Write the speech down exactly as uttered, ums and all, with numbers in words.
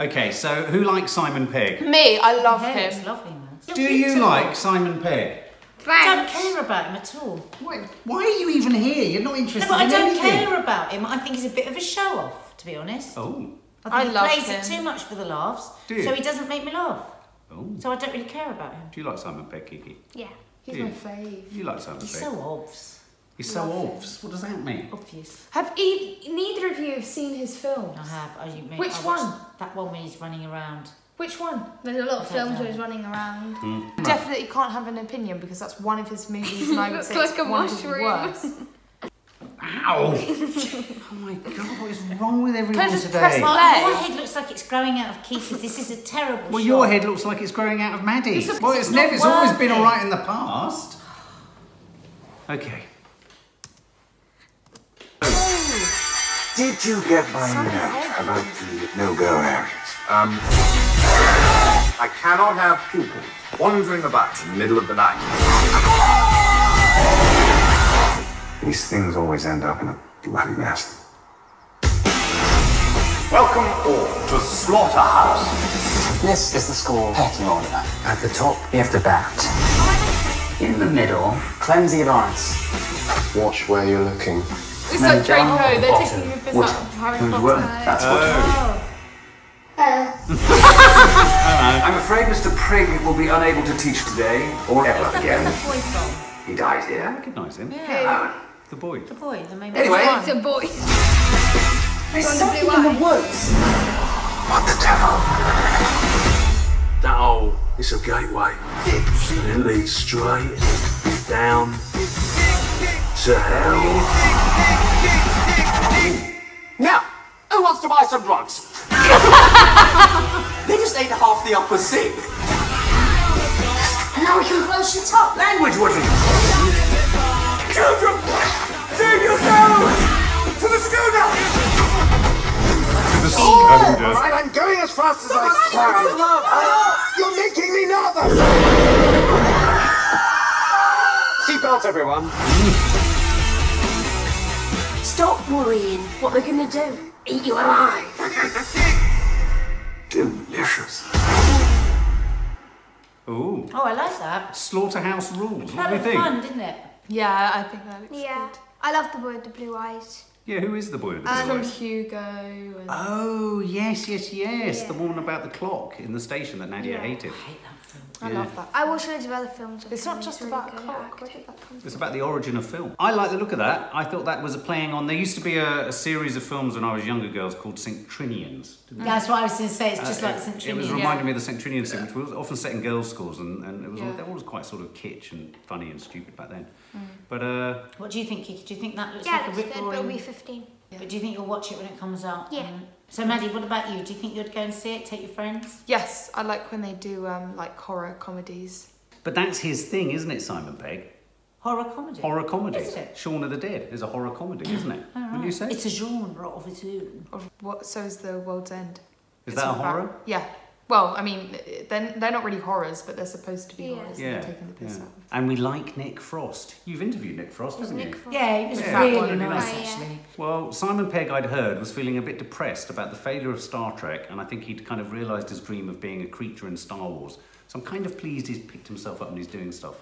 Okay, so who likes Simon Pegg? Me, I love yeah, him. It's lovely, man. Do you too. like Simon Pegg? Thanks. I don't care about him at all. Why, why are you even here? You're not interested no, but in anything. I don't anything. care about him. I think he's a bit of a show-off, to be honest. Oh. I, think I love him. He plays it too much for the laughs, do so he doesn't make me laugh. Oh. So I don't really care about him. Do you like Simon Pegg, Kiki? Yeah. He's do my fave. You like Simon he's Pegg? He's so obvs. He's so obvious. What does that mean? Obvious. Have e neither of you have seen his films? I have. I, you Which I one? That one where he's running around. Which one? There's a lot of films know. where he's running around. Mm. Definitely can't have an opinion because that's one of his movies. And I would say like it's a one mushroom. Of his worst. Ow! Oh my God! What is wrong with everyone Can I just today? Press play? Your head looks like it's growing out of Keith's. This is a terrible. Well, shot. Your head looks like it's growing out of Maddie's. It's well, it's, it's never. It's always been all right in the past. Okay. Did you get my note about the no-go areas? Um, I cannot have pupils wandering about in the middle of the night. These things always end up in a bloody mess. Welcome all to Slaughterhouse. This is the school pecking order. At the top, we have the bat. In the middle, cleanse the alliance. Watch where you're looking. It's like Draco, they're taking the piss out of Harry Potter. That's what. Oh. Hello. Hello. I'm afraid Mister Prigg will be unable to teach today or ever where's that, again. Where's that boy from? He died here. I recognise him. Yeah. Oh. The boy. The boy. The main anyway. The boy. There's something in the woods. What the devil? That hole is a gateway. And it leads straight down to hell. Now, who wants to buy some drugs? They just ate half the upper seat. And now we can blow shit up. Language wouldn't. Children, save yourselves! To the schooner! To the schooner. All right, I'm going as fast as I can. You're making me nervous. Seatbelts, everyone. Stop worrying. What they're gonna do? Eat you alive. Delicious. Ooh. Oh, I like that. Slaughterhouse Rules. That was fun, didn't it? Yeah, I think that looks yeah. good. I love the boy with the blue eyes. Yeah, who is the boy with the blue um, eyes? It's from Hugo. And... Oh, yes, yes, yes. Yeah. The one about the clock in the station that Nadia yeah. hated. I hate that film. I yeah. love that. I watch loads of other films. It's not just really about a clock. Where did that come from? It's about the origin of film. I like the look of that. I thought that was a playing on. There used to be a, a series of films when I was younger girls called St Trinians. Didn't yeah, that's what I was going to say. It's just uh, like St Trinians. It was reminding yeah. me of the St Trinians thing, which was often set in girls' schools, and, and it was yeah. all, they were always quite sort of kitsch and funny and stupid back then. Mm. But uh, what do you think, Kiki? Do you think that looks yeah, like a rip roaring? Yeah, it'll be fifteen. Yeah. But do you think you'll watch it when it comes out? Yeah. Um, so Maddie, what about you? Do you think you'd go and see it, take your friends? Yes, I like when they do um, like horror comedies. But that's his thing, isn't it, Simon Pegg? Horror comedy? Horror comedy. Is it? Shaun of the Dead is a horror comedy, isn't it? Oh, right. Wouldn't you say? It's a genre of its own. Of what, so is The World's End. Is it's that a horror? About, yeah. Well, I mean, they're, they're not really horrors, but they're supposed to be yeah. horrors. Yeah. They're taking the piss yeah. out. And we like Nick Frost. You've interviewed Nick Frost, haven't Nick you? Frost. Yeah, he was yeah, really nice, nice actually. Yeah. Well, Simon Pegg, I'd heard, was feeling a bit depressed about the failure of Star Trek, and I think he'd kind of realised his dream of being a creature in Star Wars. So I'm kind of pleased he's picked himself up and he's doing stuff.